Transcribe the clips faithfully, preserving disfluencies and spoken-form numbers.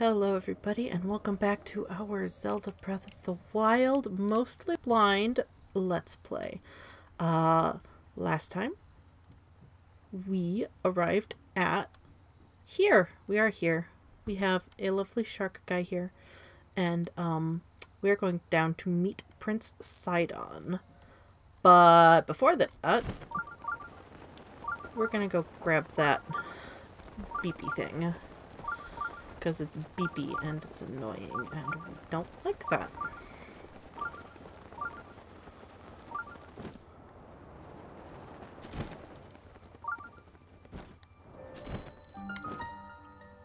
Hello everybody and welcome back to our Zelda Breath of the Wild Mostly Blind Let's Play. Uh, last time we arrived at here. We are here. We have a lovely shark guy here and um, we are going down to meet Prince Sidon. But before that, uh, we're gonna go grab that beepy thing. Because it's beepy and it's annoying and we don't like that.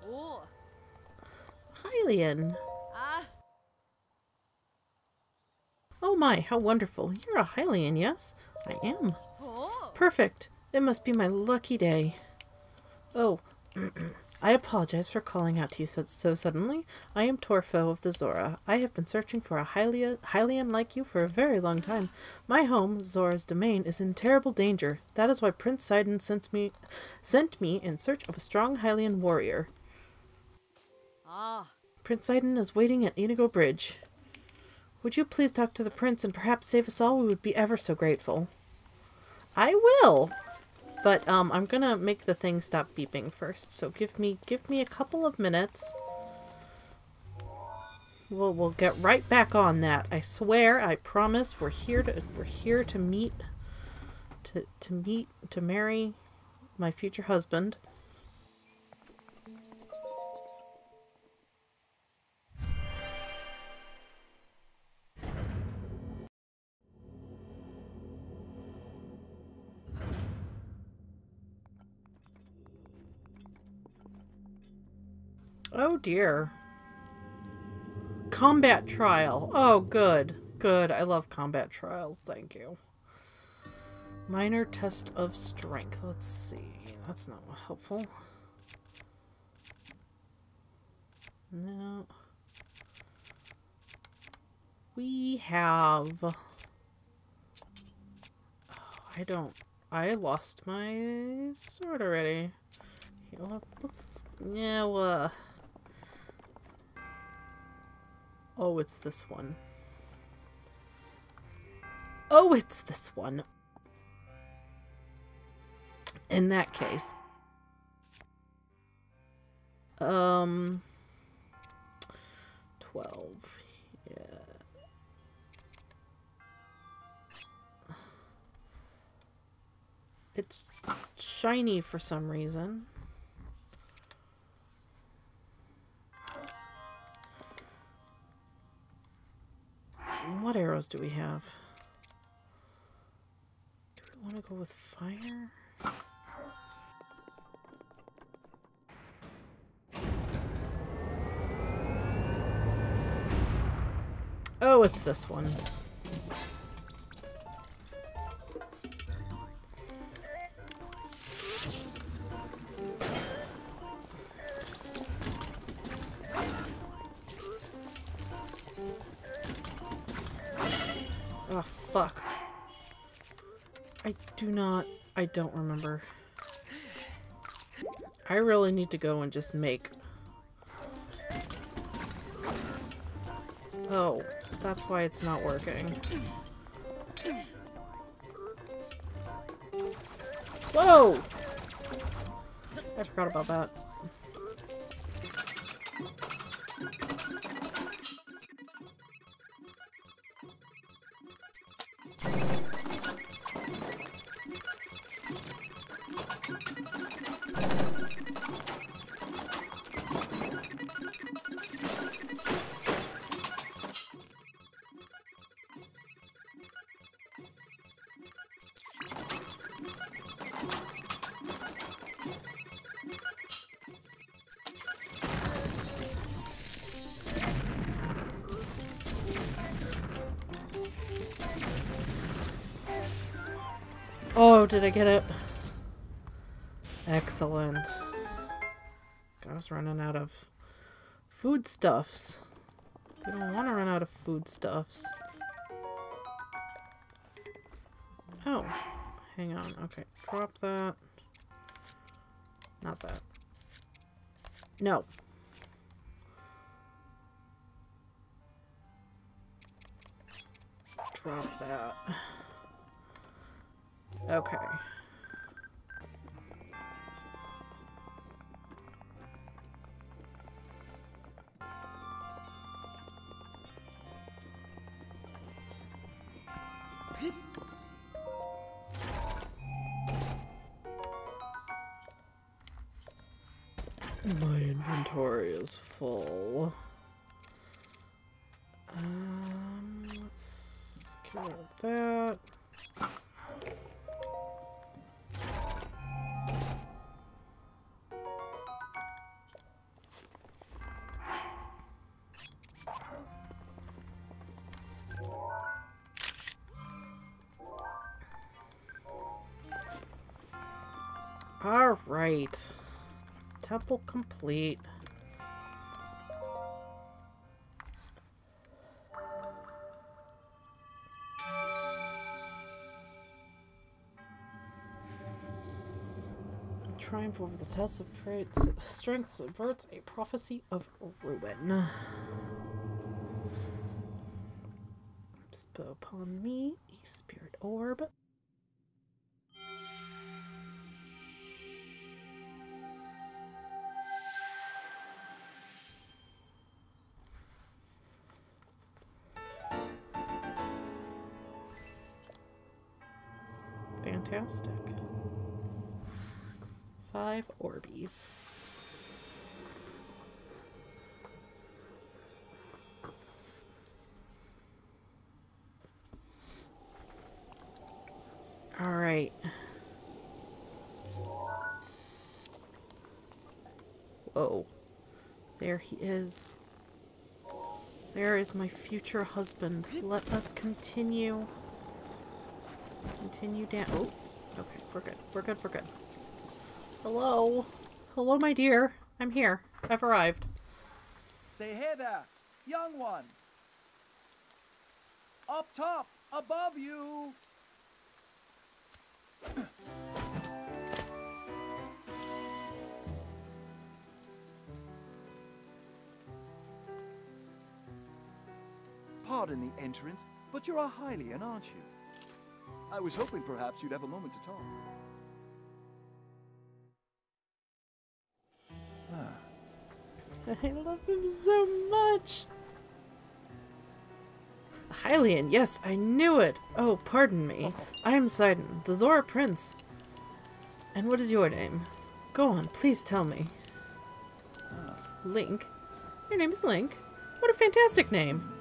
Oh. Hylian! Uh. Oh my, how wonderful. You're a Hylian, yes? I am. Oh. Perfect. It must be my lucky day. Oh. I apologize for calling out to you so, so suddenly. I am Torfo of the Zora. I have been searching for a Hylian, Hylian like you for a very long time. My home, Zora's Domain, is in terrible danger. That is why Prince Sidon sent me, sent me in search of a strong Hylian warrior. Ah. Prince Sidon is waiting at Inogo Bridge. Would you please talk to the prince and perhaps save us all? We would be ever so grateful. I will! But um, I'm gonna make the thing stop beeping first. So give me give me a couple of minutes. We'll we'll get right back on that. I swear. I promise. We're here to we're here to meet to to meet to marry my future husband. Oh dear. Combat trial. Oh, good. Good. I love combat trials. Thank you. Minor test of strength. Let's see. That's not helpful. No. We have... Oh, I don't... I lost my sword already. Let's... Yeah, well... Oh, it's this one. Oh, it's this one. In that case. Um. twelve. Yeah. It's shiny for some reason. What arrows do we have? Do we want to go with fire? Oh, it's this one. Fuck. I do not... I don't remember. I really need to go and just make... Oh, that's why it's not working. Whoa! I forgot about that. Oh, did I get it? Excellent. I was running out of foodstuffs. We don't want to run out of foodstuffs. Oh, hang on. Okay, drop that. Not that. No. drop that. Okay. My inventory is full. Um, let's get rid of that. All right. Temple complete. Triumph over the test of strength subverts a prophecy of ruin. Bestow upon me a spirit orb. Fantastic. Five Orbeez. All right. Whoa. There he is. There is my future husband. Let us continue. Continue down. Oh, okay. We're good. We're good. We're good. Hello. Hello, my dear. I'm here. I've arrived. Say hey there, young one. Up top, above you. Pardon the entrance, but you're a Hylian, aren't you? I was hoping perhaps you'd have a moment to talk. Ah. I love him so much! Hylian, yes, I knew it! Oh, pardon me. Oh. I am Sidon, the Zora Prince. And what is your name? Go on, please tell me. Ah. Link? Your name is Link? What a fantastic name!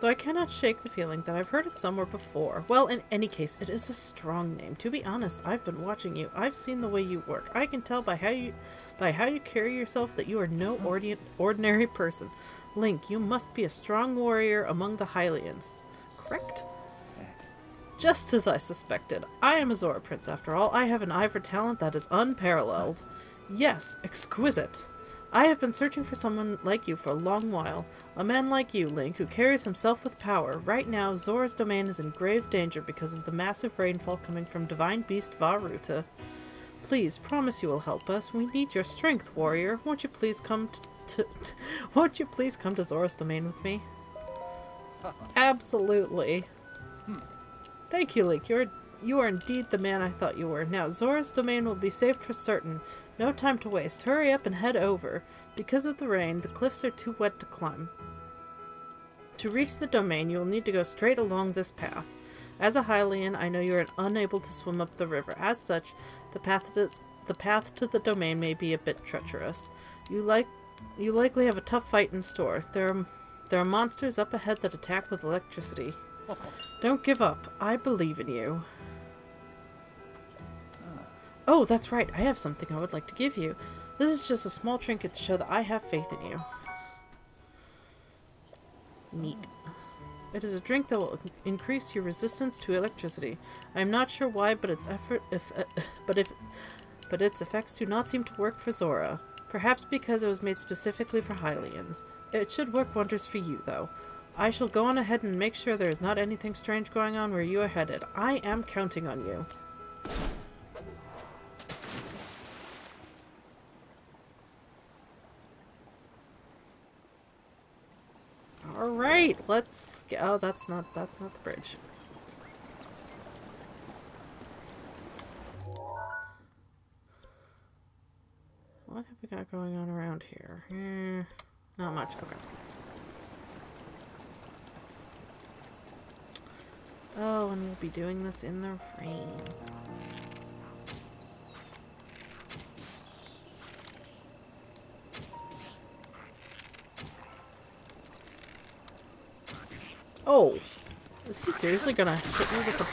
Though I cannot shake the feeling that I've heard it somewhere before. Well, in any case, it is a strong name. To be honest, I've been watching you. I've seen the way you work. I can tell by how you by how you carry yourself that you are no ordi ordinary person. Link, you must be a strong warrior among the Hylians, correct? Just as I suspected. I am a Zora Prince, after all. I have an eye for talent that is unparalleled. Yes, exquisite. I have been searching for someone like you for a long while. A man like you, Link, who carries himself with power. Right now, Zora's Domain is in grave danger because of the massive rainfall coming from Divine Beast Vah Ruta. Please, promise you will help us. We need your strength, warrior. Won't you please come to... Won't you please come to Zora's Domain with me? Absolutely. Hmm. Thank you, Link. You're... You are indeed the man I thought you were. Now, Zora's Domain will be saved for certain. No time to waste. Hurry up and head over. Because of the rain, the cliffs are too wet to climb. To reach the domain, you will need to go straight along this path. As a Hylian, I know you are unable to swim up the river. As such, the path to the, path to the domain may be a bit treacherous. You, like, you likely have a tough fight in store. There are, there are monsters up ahead that attack with electricity. Don't give up. I believe in you. Oh, that's right. I have something I would like to give you. This is just a small trinket to show that I have faith in you. Neat. It is a drink that will increase your resistance to electricity. I am not sure why, but its effort, if, uh, but if, but its effects do not seem to work for Zora. Perhaps because it was made specifically for Hylians. It should work wonders for you, though. I shall go on ahead and make sure there is not anything strange going on where you are headed. I am counting on you. All right, let's go. Oh, that's not that's not the bridge. here? Hmm, not much. Okay. Oh, and we'll be doing this in the rain. Oh! Is he seriously gonna hit me with a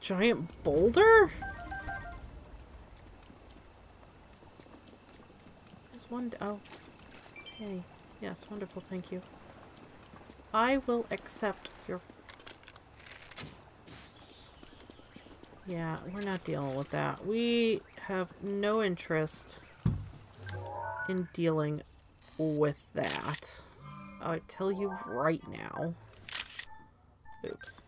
giant boulder? There's one. Oh. Hey. Yes, wonderful, thank you. I will accept your. Yeah, we're not dealing with that. We have no interest in dealing with that. I tell you right now. Oops.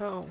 Oh.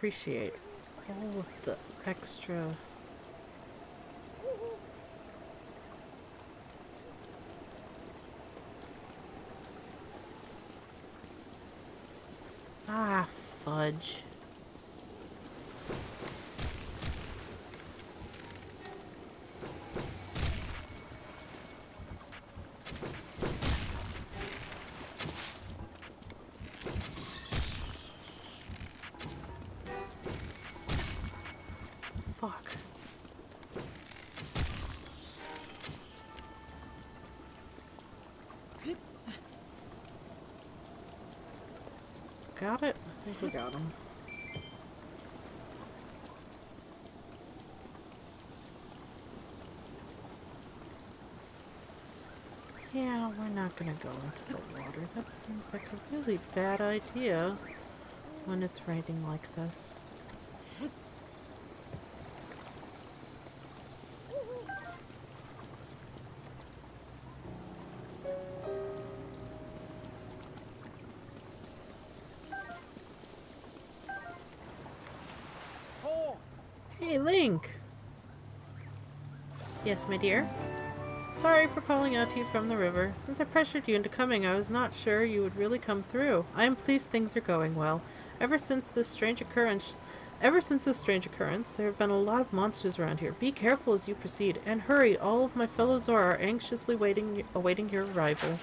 Appreciate all of the extra ah fudge. Got it? I think we got him. Yeah, we're not gonna go into the water. That seems like a really bad idea when it's raining like this. Yes, my dear. Sorry for calling out to you from the river. Since I pressured you into coming, I was not sure you would really come through. I am pleased things are going well. Ever since this strange occurrence, ever since this strange occurrence, there have been a lot of monsters around here. Be careful as you proceed, and hurry. All of my fellow Zora are anxiously waiting, awaiting your arrival.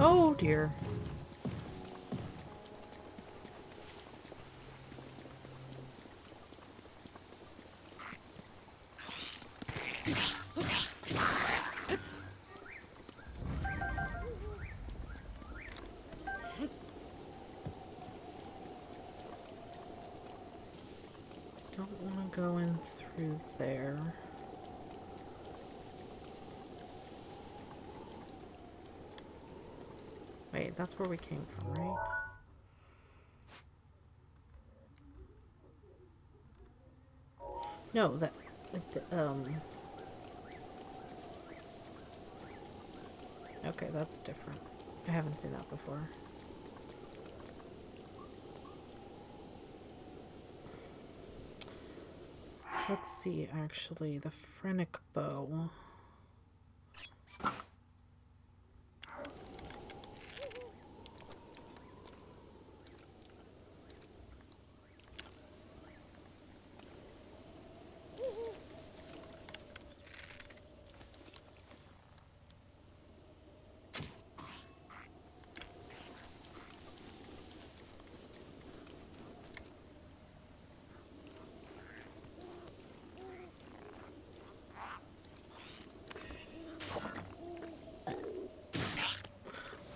Oh dear. Don't want to go in through there. Wait, that's where we came from, right? No, that, the, um... okay, that's different. I haven't seen that before. Let's see, actually, the Phrenic bow.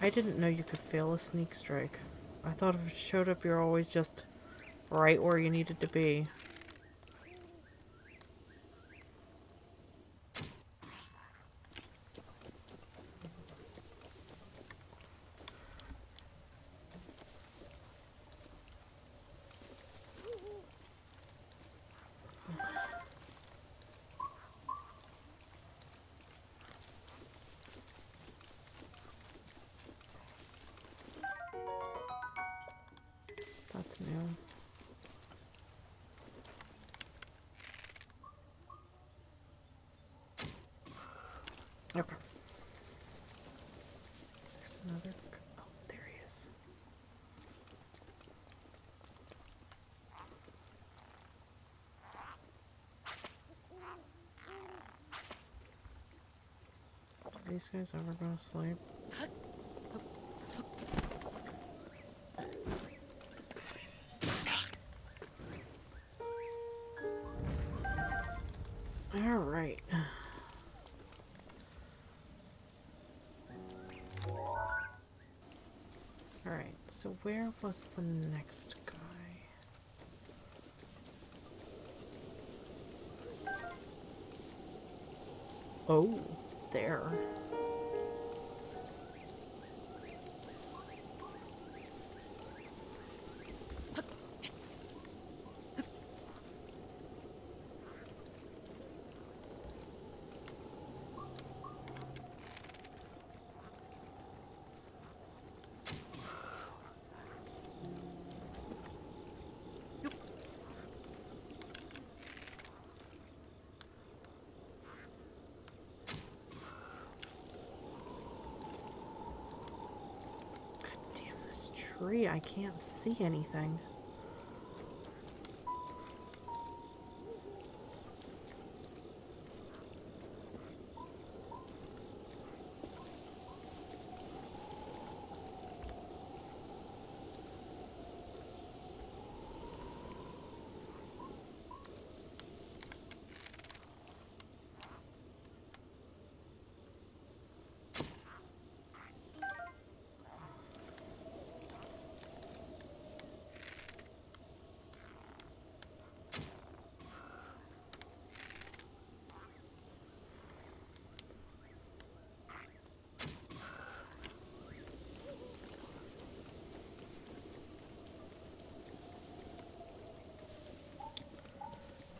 I didn't know you could fail a sneak strike. I thought if it showed up, you're always just right where you needed to be. These guys ever gonna sleep? All right. All right, so where was the next guy? Oh, there. I can't see anything.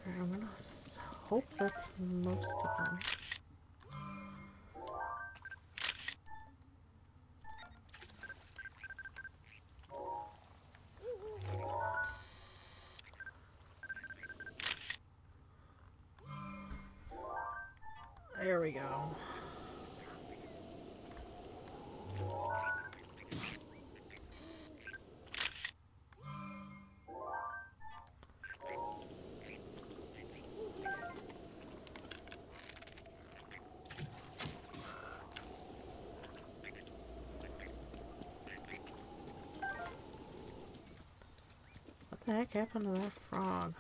I'm gonna hope that's most of them. There we go. What the heck happened to that frog?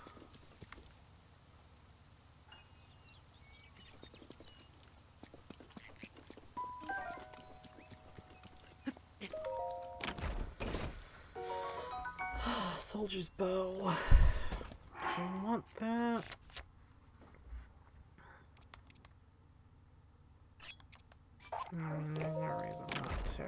Soldier's bow. Don't want that. Mm, there's no reason not to.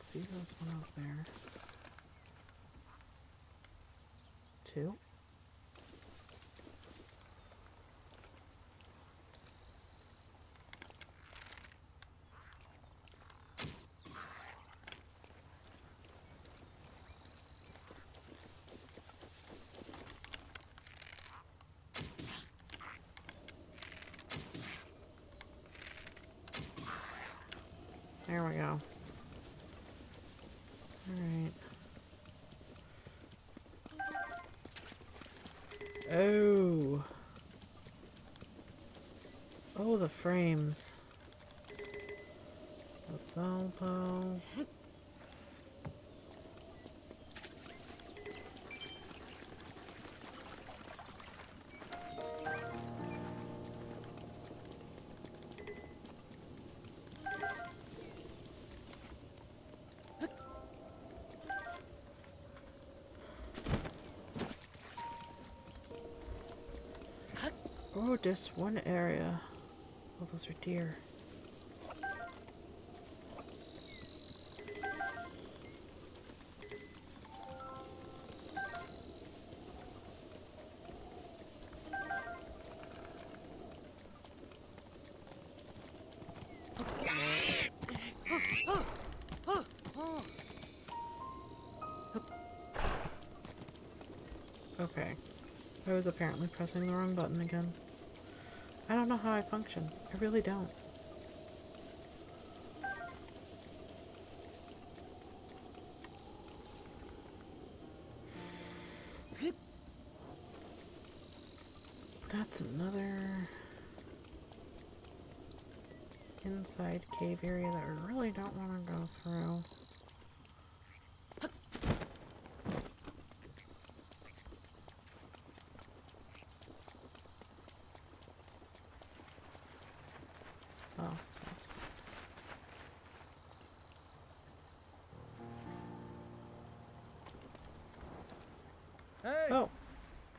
See, there's one out there. Two. There we go. Alright. Oh. Oh, the frames. The salpo. Oh, just one area. Oh, those are deer. Okay. I was apparently pressing the wrong button again. I don't know how I function. I really don't. That's another inside cave area that we really don't want to go through.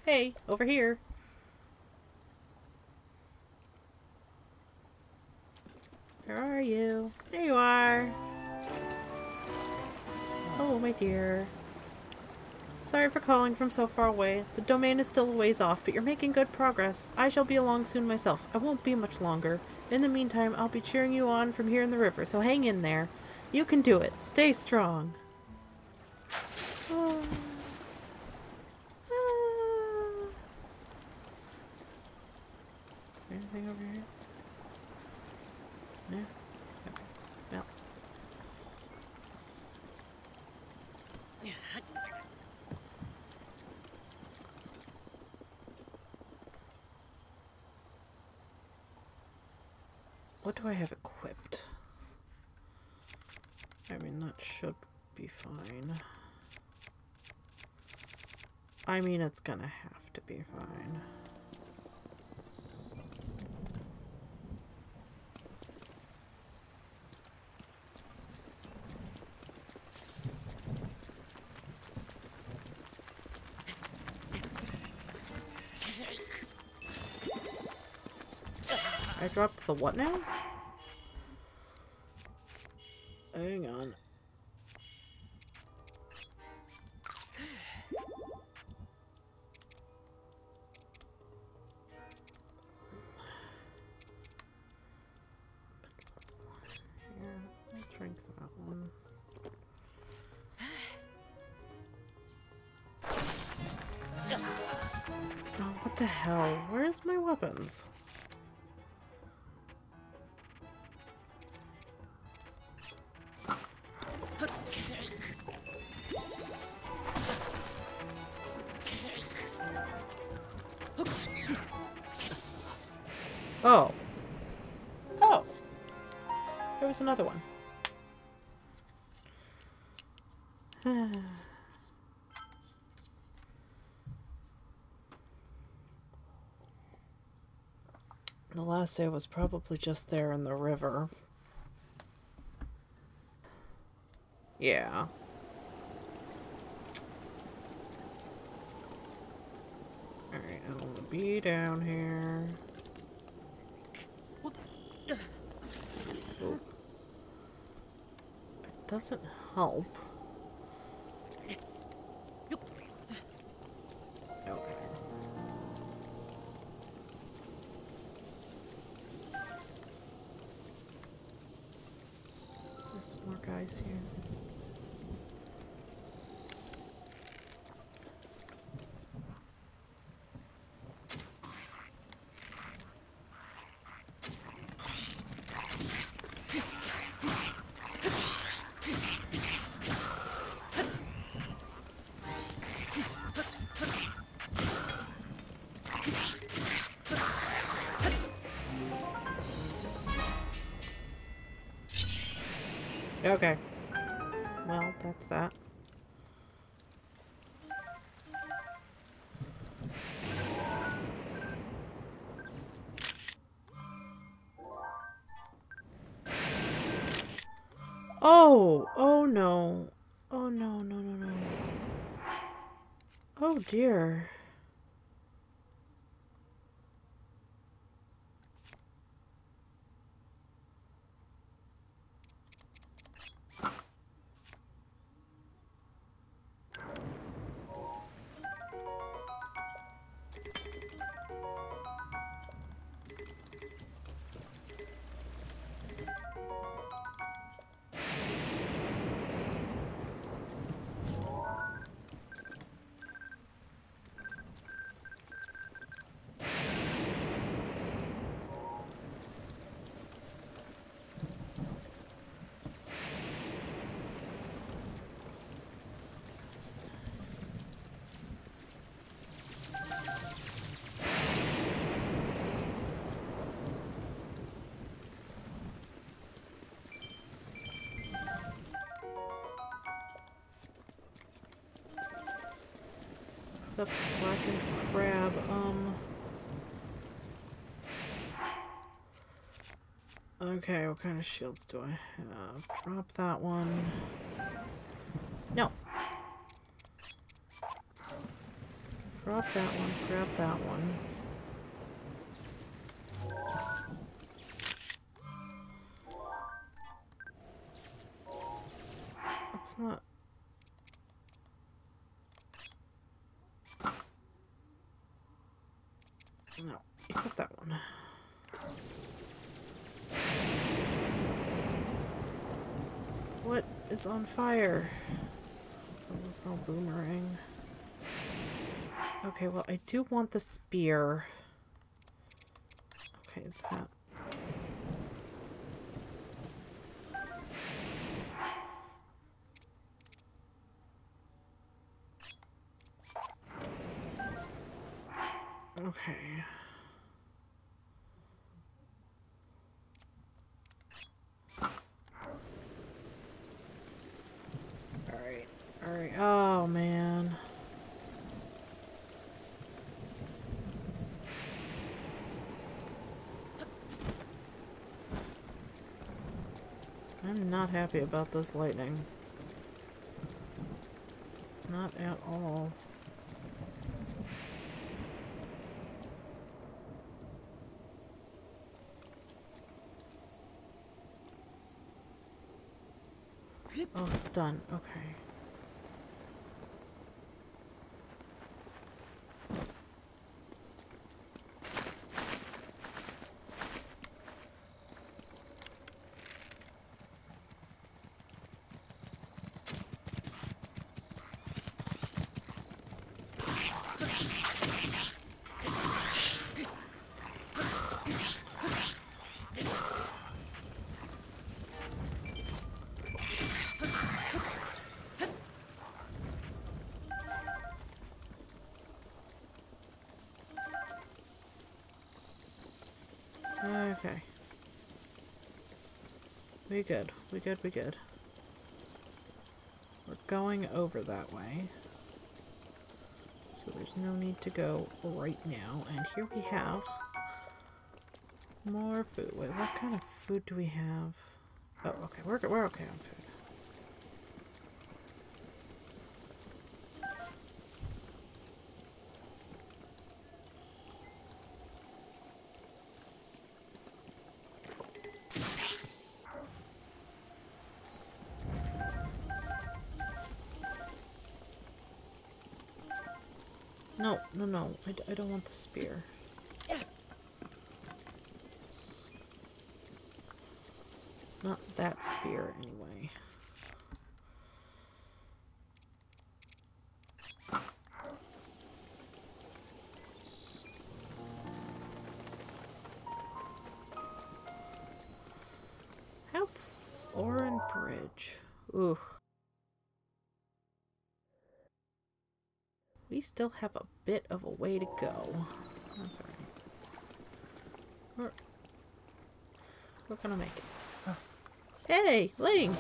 Hey, over here. Where are you? There you are. Oh, my dear. Sorry for calling from so far away. The domain is still a ways off, but you're making good progress. I shall be along soon myself. I won't be much longer. In the meantime, I'll be cheering you on from here in the river, so hang in there. You can do it. Stay strong. Oh. Anything over here? No? Okay. No. What do I have equipped? I mean, that should be fine. I mean, it's gonna have to be fine. Drop the what now? Hang on. Yeah, I'll drink that one. Oh, what the hell? Where's my weapons? Another one. The last save was probably just there in the river. Yeah. Alright, I want to be down here. Doesn't help. Okay. There's some more guys here. Okay. Well, that's that. Oh! Oh no. Oh no, no, no, no. Oh dear. Except blackened crab, um... Okay, what kind of shields do I have? Drop that one. No! Drop that one, grab that one. It's not... No, you got that one. What is on fire? That was no boomerang. Okay, well, I do want the spear. Okay, that. Okay. Alright, alright. Oh, man. I'm not happy about this lightning. Not at all. Oh, it's done. Okay. Okay. We good. We good. We good. We're going over that way. So there's no need to go right now. And here we have more food. Wait, what kind of food do we have? Oh, okay. We're, we're okay on food. No, no, no. I, d I don't want the spear. Not that spear, anyway. How foreign bridge. Ooh. We still have a bit of a way to go. That's all right. We're, we're gonna make it. Oh. Hey, Link!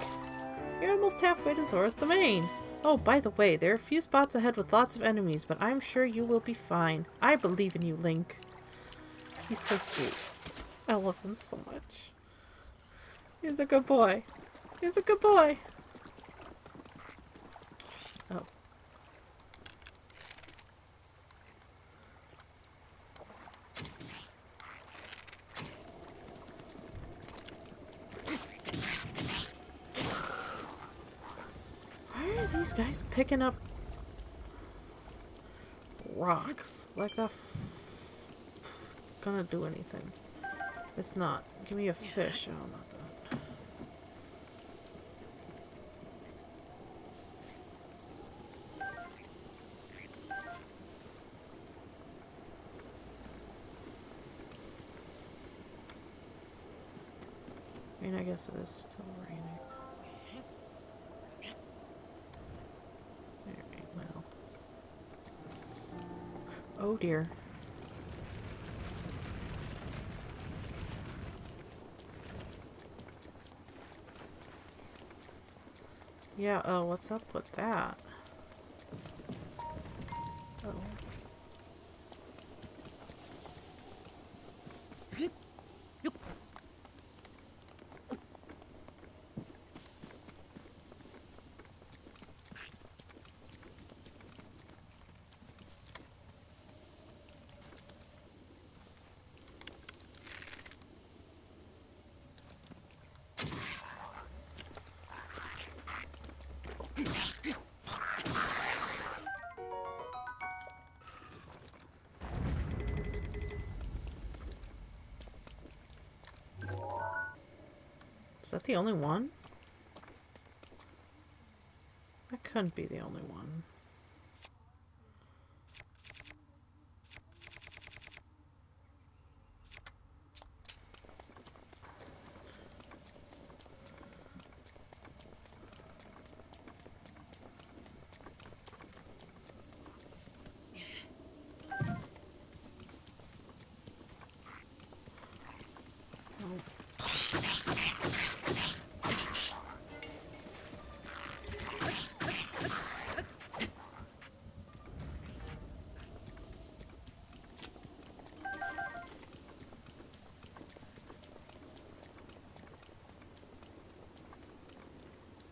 You're almost halfway to Zora's Domain. Oh, by the way, there are a few spots ahead with lots of enemies, but I'm sure you will be fine. I believe in you, Link. He's so sweet. I love him so much. He's a good boy. He's a good boy. Oh. Why are these guys picking up rocks like that? F it's gonna do anything. It's not. Give me a fish. Oh, not that. I mean, I guess it is still raining. All right, well. Oh dear. Yeah, oh, uh, what's up with that? Is that the only one? That couldn't be the only one.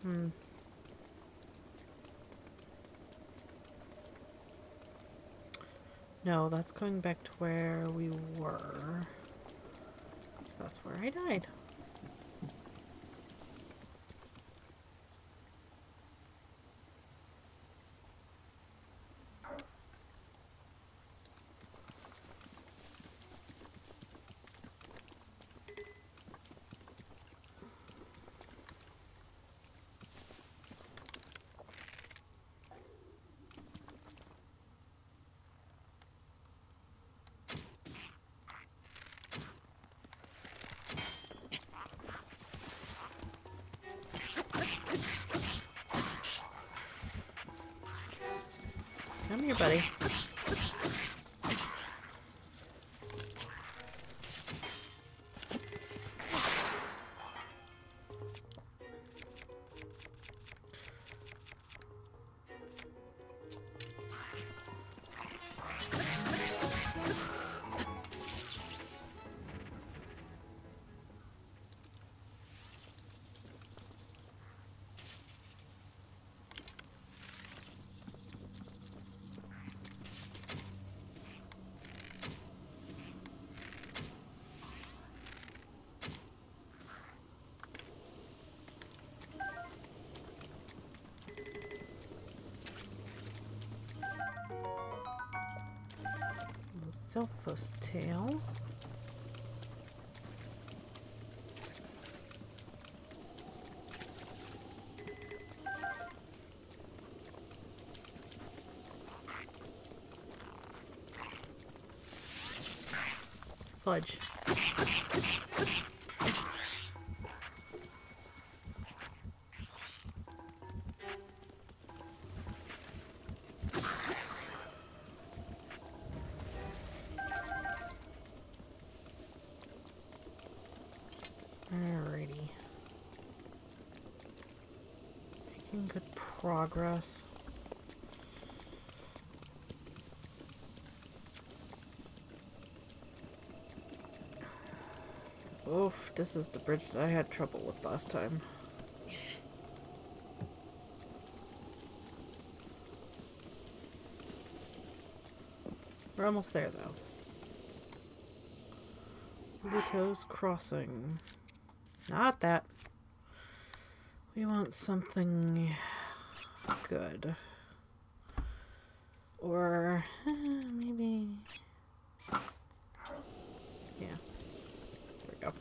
Hmm. No, that's going back to where we were. Because that's where I died. Come here, buddy. Selfo's tail. Fudge. making good progress. Oof, this is the bridge that I had trouble with last time. We're almost there, though. Lito's crossing. Not that. We want something good. Or uh, maybe... Yeah. There we go.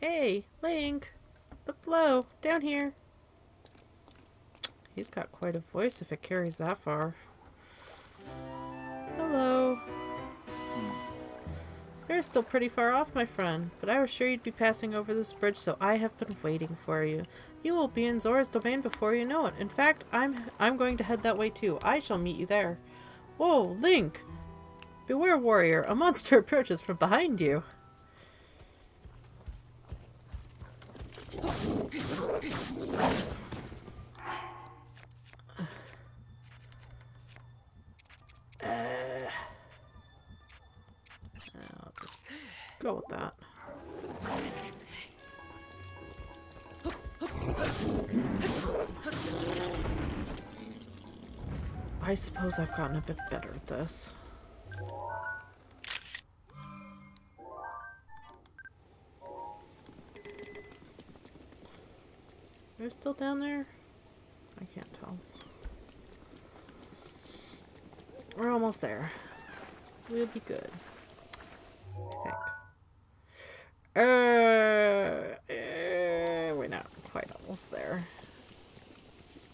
Hey, Link! Look below! Down here! He's got quite a voice if it carries that far. Hello! You're still pretty far off, my friend, but I was sure you'd be passing over this bridge, so I have been waiting for you. You will be in Zora's Domain before you know it. In fact, I'm, I'm going to head that way too. I shall meet you there. Whoa, Link! Beware, warrior! A monster approaches from behind you! Go with that. I suppose I've gotten a bit better at this. They're still down there? I can't tell. We're almost there. We'll be good. I think. Uh, uh, we're not quite almost there.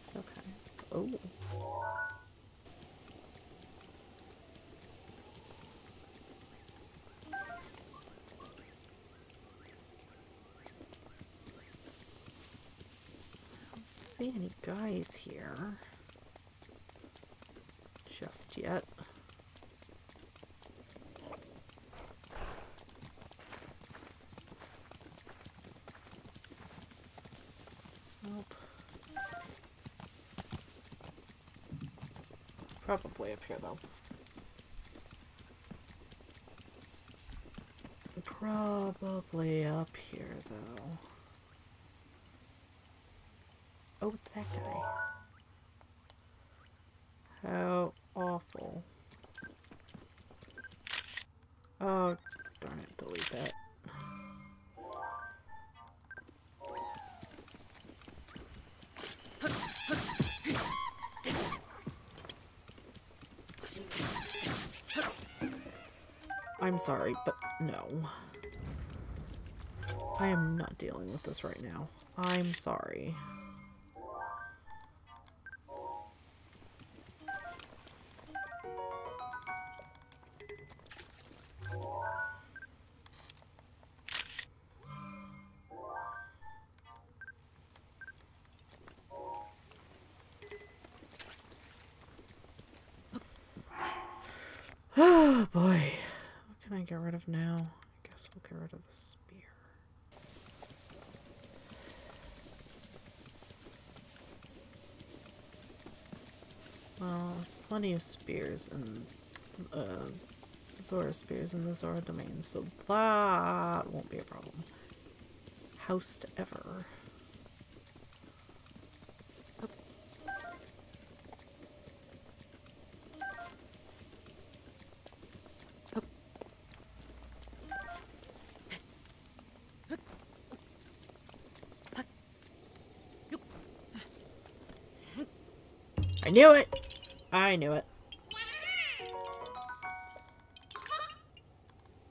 It's okay. Oh. I don't see any guys here just yet. Probably up here, though. Probably up here, though. Oh, it's that guy. How awful. Oh, darn it. Delete that. I'm sorry, but no. I am not dealing with this right now. I'm sorry. Oh boy. Can I get rid of now? I guess we'll get rid of the spear. Well, there's plenty of spears and uh, Zora spears in the Zora Domain, so that won't be a problem. Housed ever. I knew it! I knew it. I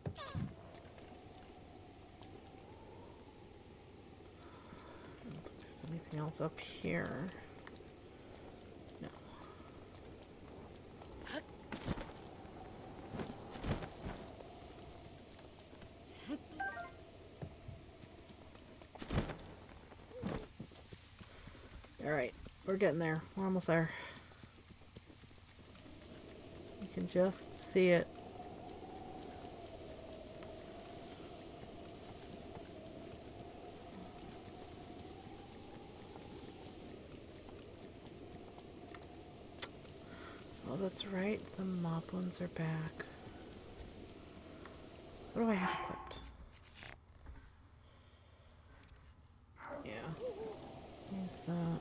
don't think there's anything else up here. No. Alright, we're getting there. We're almost there. You can just see it. Oh, that's right. The moblins are back. What do I have equipped? Yeah. Use that.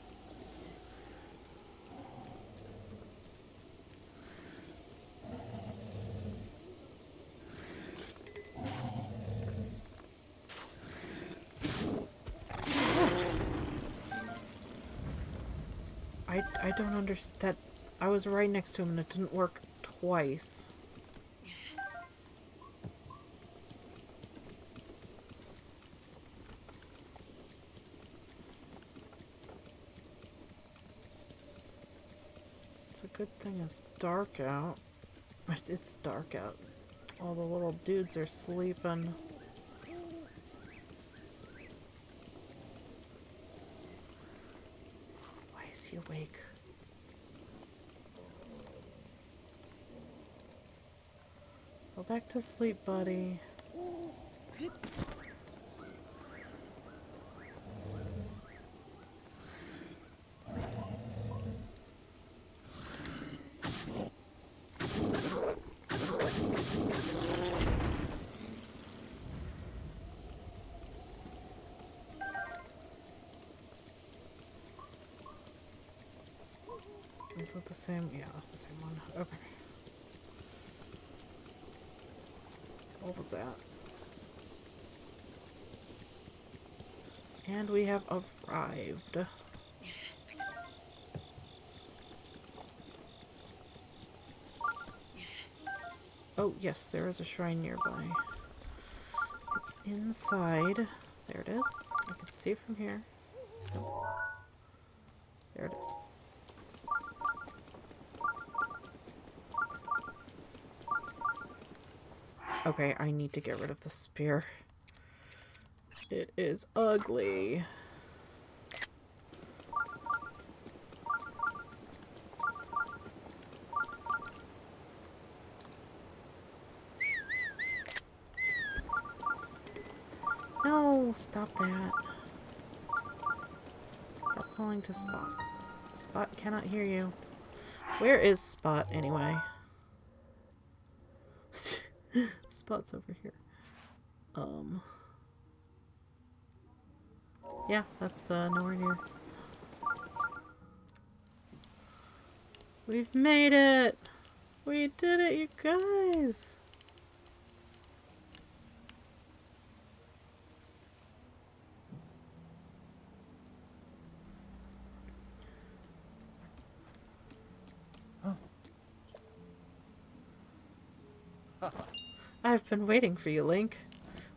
I, I don't understand that. I was right next to him and it didn't work twice. It's a good thing it's dark out. It's dark out. All the little dudes are sleeping. Why is he awake? Go back to sleep, buddy. Is it the same? Yeah, that's the same one. Okay. What was that? And we have arrived. Oh, yes, there is a shrine nearby. It's inside. There it is. I can see from here. There it is. Okay, I need to get rid of the spear. It is ugly. No, stop that. Stop calling to Spot. Spot cannot hear you. Where is Spot anyway? Spot's over here. Um. Yeah, that's uh, nowhere near. We've made it! We did it, you guys! I've been waiting for you, Link.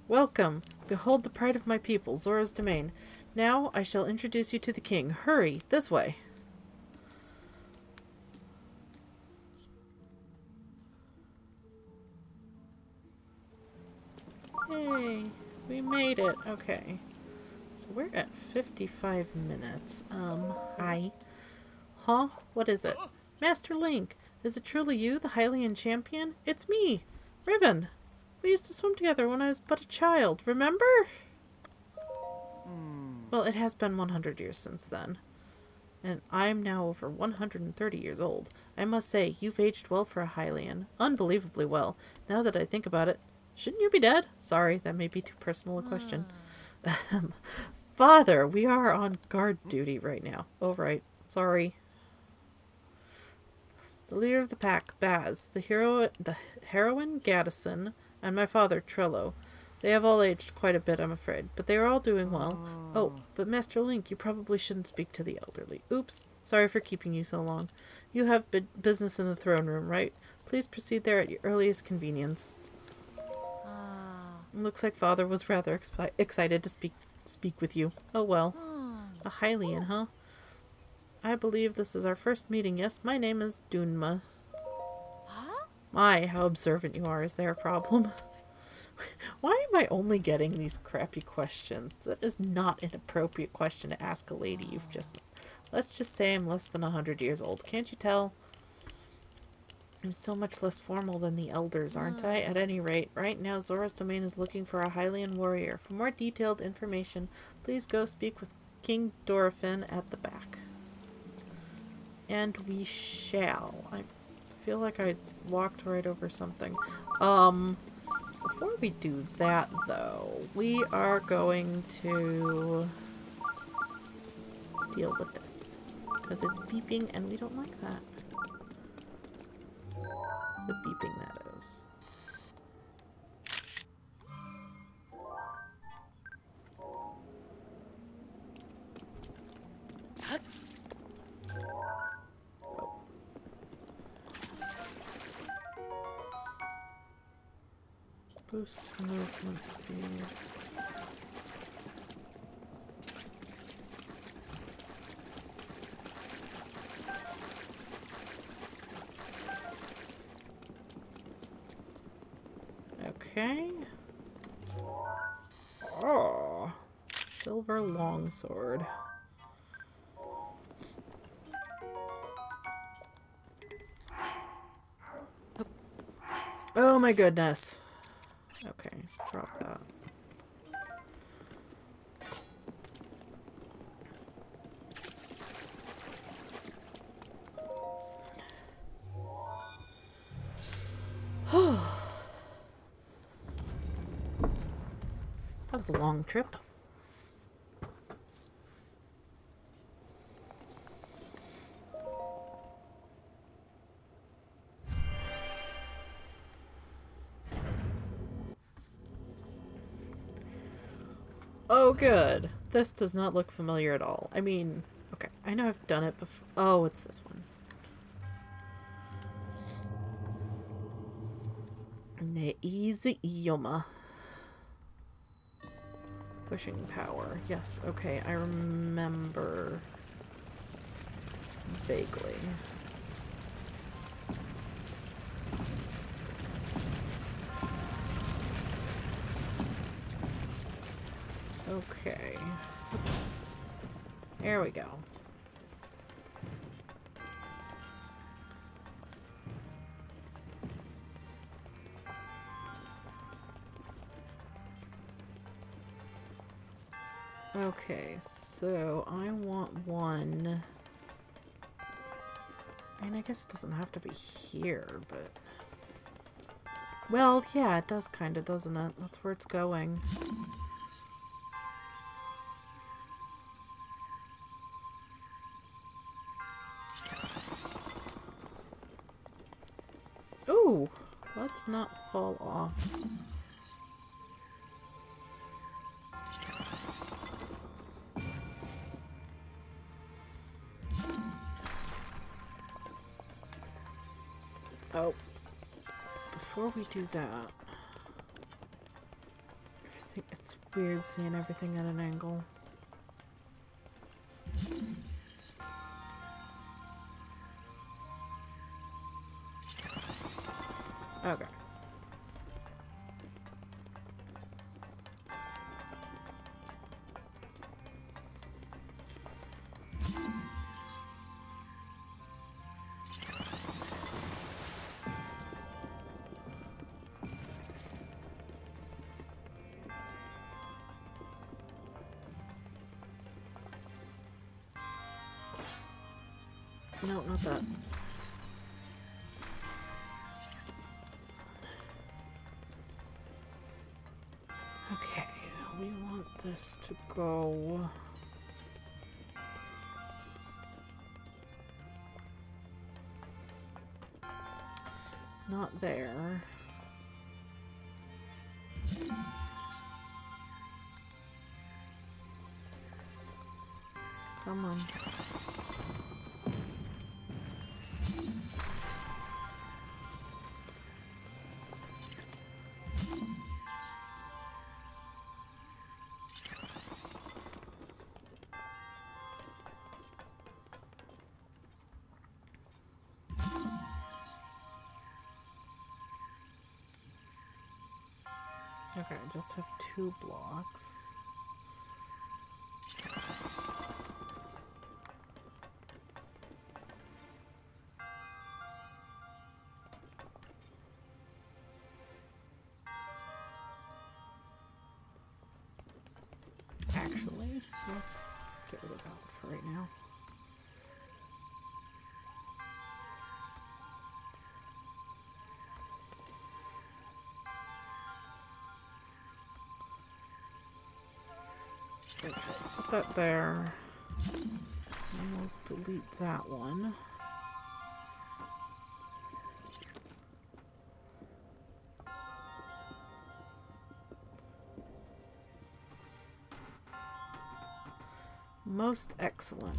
Welcome. Behold the pride of my people, Zora's Domain. Now I shall introduce you to the king. Hurry, this way. Hey, we made it. Okay. So we're at fifty-five minutes. Um, hi. Huh? What is it? Master Link, is it truly you, the Hylian champion? It's me, Riven. We used to swim together when I was but a child, remember? Mm. Well, it has been one hundred years since then. And I'm now over one hundred thirty years old. I must say, you've aged well for a Hylian. Unbelievably well. Now that I think about it, shouldn't you be dead? Sorry, that may be too personal a question. Mm. Father, we are on guard duty right now. Oh, right. Sorry. The leader of the pack, Baz, the hero, the heroine, Gaddison, and my father, Trello. They have all aged quite a bit, I'm afraid, but they are all doing well. Oh. Oh, but Master Link, you probably shouldn't speak to the elderly. Oops, sorry for keeping you so long. You have b business in the throne room, right? Please proceed there at your earliest convenience. Ah. Looks like Father was rather expi excited to speak speak with you. Oh well. Ah. A Hylian, huh? I believe this is our first meeting. Yes, my name is Dunma. Huh? My, how observant you are. Is there a problem? Why am I only getting these crappy questions? That is not an appropriate question to ask a lady you've just Let's just say I'm less than a hundred years old. Can't you tell? I'm so much less formal than the elders, aren't I? At any rate, right now Zora's Domain is looking for a Hylian warrior. For more detailed information, please go speak with King Dorofin at the back. And we shall. I feel like I walked right over something. Um, before we do that, though, we are going to deal with this. Because it's beeping and we don't like that. The beeping that is. Oh. Boost movement speed. Okay. Oh, silver longsword. Oh my goodness. Okay, drop that. A long trip. Oh good. This does not look familiar at all. I mean, okay, I know I've done it before. Oh, it's this one. Ne'ez Yohma. Pushing power. Yes, okay, I remember vaguely. Okay. There we go. Okay, so I want one. I mean, I guess it doesn't have to be here, but... Well, yeah, it does kind of, doesn't it? That's where it's going. Ooh! Let's not fall off. Before we do that, everything, it's weird seeing everything at an angle. Okay. No, not that. Okay, we want this to go... Not there. Come on. Okay, I just have two blocks. for right now. Okay, put that there. And we'll delete that one. Most excellent.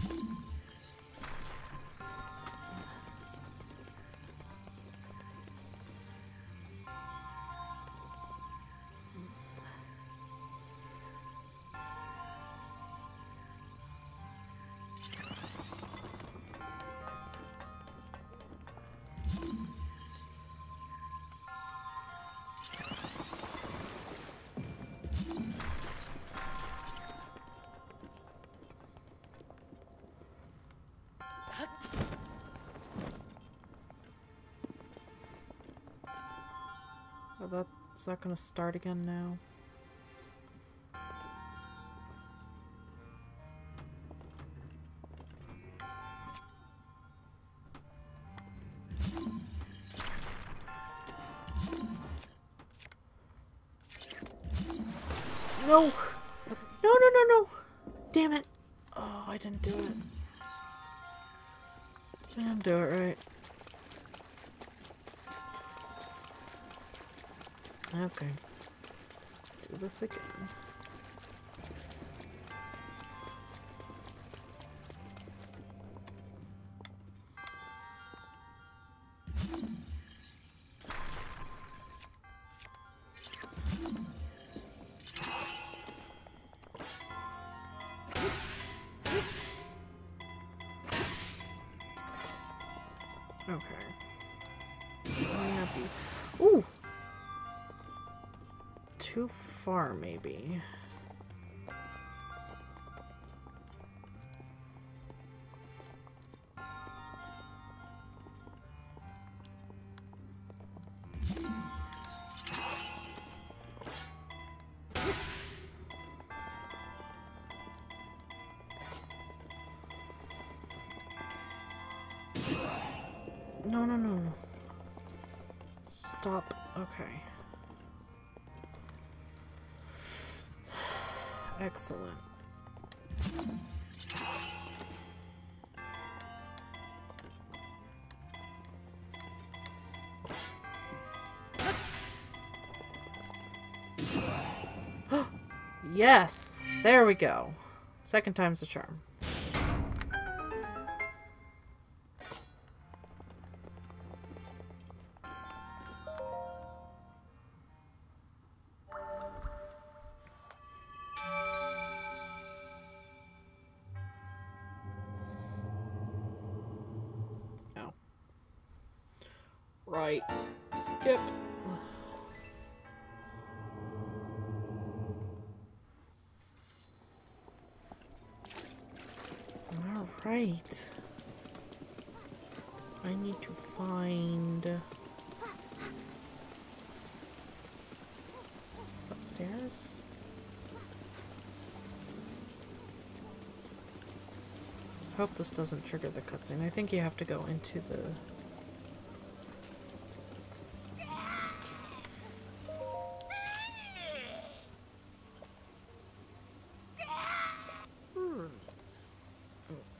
Is that going to start again now? No! No, no, no, no! Damn it! Oh, I didn't do it. I didn't do it right. Okay, let's do this again. Okay. I'm happy. Ooh! Too far, maybe. No, no, no. Stop. Okay. Excellent. Yes! There we go. Second time's the charm. Right. Skip. All right. I need to find... It's upstairs. Hope this doesn't trigger the cutscene. I think you have to go into the...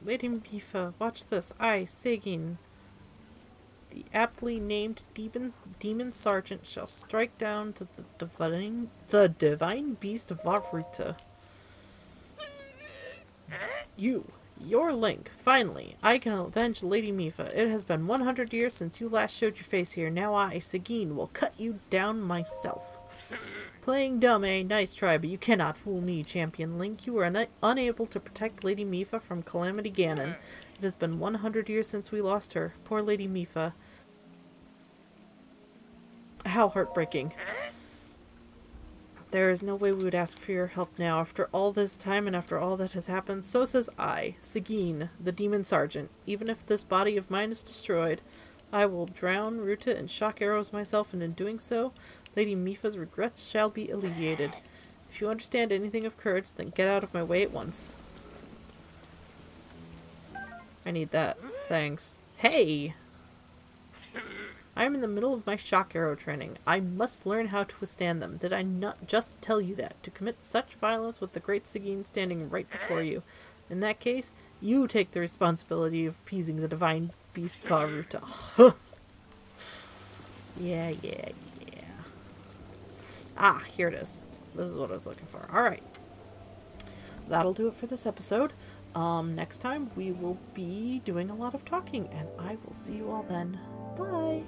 Lady Mipha, watch this. I, Seggin, the aptly named demon, demon sergeant, shall strike down to the divine, the divine beast Vah Ruta. You, your Link, finally, I can avenge Lady Mipha. It has been one hundred years since you last showed your face here. Now I, Seggin, will cut you down myself. Playing dumb, eh? Nice try, but you cannot fool me, Champion Link. You were un unable to protect Lady Mipha from Calamity Ganon. It has been one hundred years since we lost her. Poor Lady Mipha. How heartbreaking. There is no way we would ask for your help now, after all this time and after all that has happened. So says I, Seggin, the Demon Sergeant. Even if this body of mine is destroyed, I will drown Ruta in shock arrows myself, and in doing so, Lady Mipha's regrets shall be alleviated. If you understand anything of courage, then get out of my way at once. I need that. Thanks. Hey! I am in the middle of my shock arrow training. I must learn how to withstand them. Did I not just tell you that? To commit such violence with the great Seggin standing right before you. In that case, you take the responsibility of appeasing the Divine Beast Vah Ruta. Yeah, yeah, yeah. Ah, here it is. This is what I was looking for. Alright. That'll do it for this episode. Um, next time we will be doing a lot of talking, and I will see you all then. Bye!